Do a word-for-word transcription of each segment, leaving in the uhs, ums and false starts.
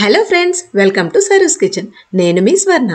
Hello friends, welcome to Saroo's kitchen. నేను మీ స్వర్ణ.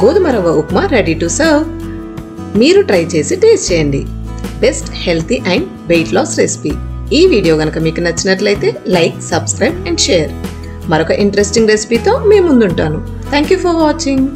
గోధుమ రవ్వ ఉప్మా రెడీ టు సర్వ్. మీరు ట్రై చేసి టేస్ట్ చేయండి. Best healthy and weight loss recipe. ఈ వీడియో కనుక మీకు నచ్చినట్లయితే లైక్, సబ్స్క్రైబ్ అండ్ షేర్. మరొక ఇంట్రెస్టింగ్ రెసిపీతో మీ ముందుంటాను. Thank you for watching.